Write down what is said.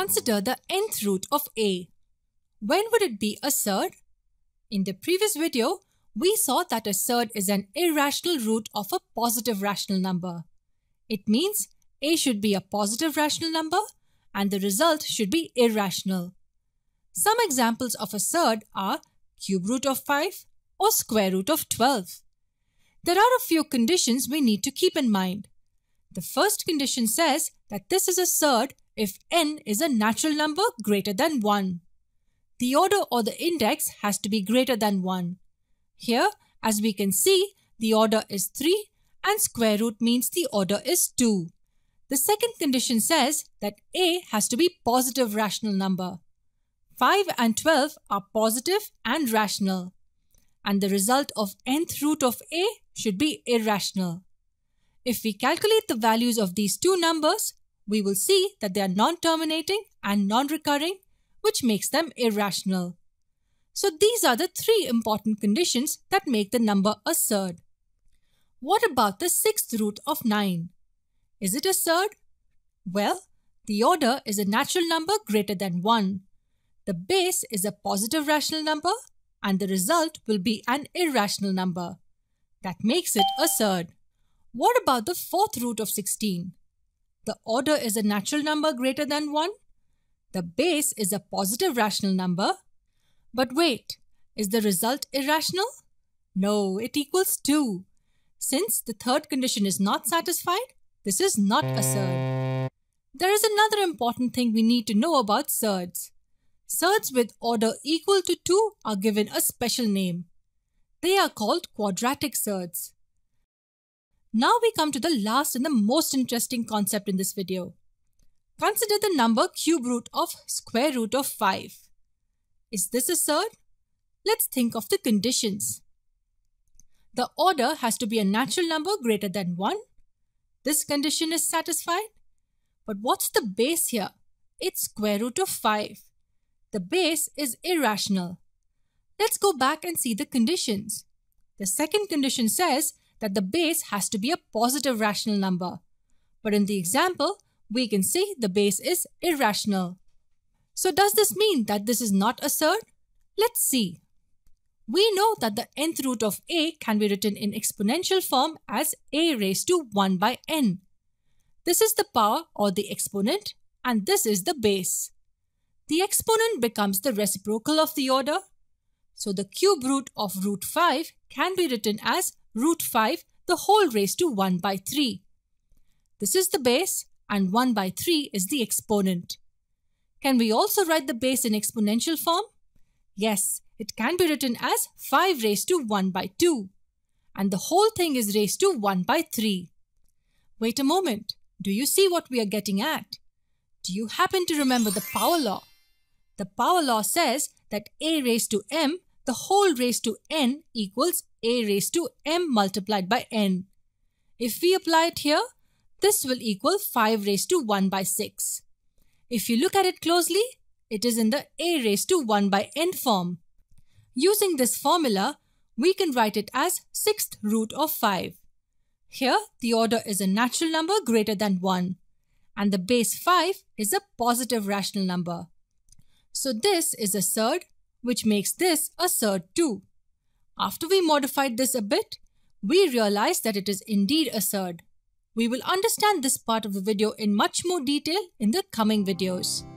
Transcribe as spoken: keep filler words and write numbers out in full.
Consider the nth root of a. When would it be a surd? In the previous video, we saw that a surd is an irrational root of a positive rational number. It means a should be a positive rational number and the result should be irrational. Some examples of a surd are cube root of five or square root of twelve. There are a few conditions we need to keep in mind. The first condition says that this is a surd if n is a natural number greater than one. The order or the index has to be greater than one. Here, as we can see, the order is three and square root means the order is two. The second condition says that a has to be positive rational number. five and twelve are positive and rational. And the result of nth root of a should be irrational. If we calculate the values of these two numbers, we will see that they are non-terminating and non-recurring, which makes them irrational. So these are the three important conditions that make the number a surd. What about the sixth root of nine? Is it a surd? Well, the order is a natural number greater than one. The base is a positive rational number and the result will be an irrational number. That makes it a surd. What about the fourth root of sixteen? The order is a natural number greater than one. The base is a positive rational number. But wait, is the result irrational? No, it equals two. Since the third condition is not satisfied, this is not a surd. There is another important thing we need to know about surds. Surds with order equal to two are given a special name. They are called quadratic surds. Now we come to the last and the most interesting concept in this video. Consider the number cube root of square root of five. Is this a surd? Let's think of the conditions. The order has to be a natural number greater than one. This condition is satisfied. But what's the base here? It's square root of five. The base is irrational. Let's go back and see the conditions. The second condition says that the base has to be a positive rational number. But in the example, we can see the base is irrational. So does this mean that this is not a surd? Let's see. We know that the nth root of a can be written in exponential form as a raised to one by n. This is the power or the exponent and this is the base. The exponent becomes the reciprocal of the order. So the cube root of root five can be written as root five the whole raised to one by three. This is the base and one by three is the exponent. Can we also write the base in exponential form? Yes, it can be written as five raised to one by two. And the whole thing is raised to one by three. Wait a moment. Do you see what we are getting at? Do you happen to remember the power law? The power law says that a raised to m, the whole raised to n equals a raised to m multiplied by n. If we apply it here, this will equal five raised to one by six. If you look at it closely, it is in the a raised to one by n form. Using this formula, we can write it as sixth root of five. Here, the order is a natural number greater than one. And the base five is a positive rational number. So this is a surd, which makes this a surd too. After we modified this a bit, we realized that it is indeed a surd. We will understand this part of the video in much more detail in the coming videos.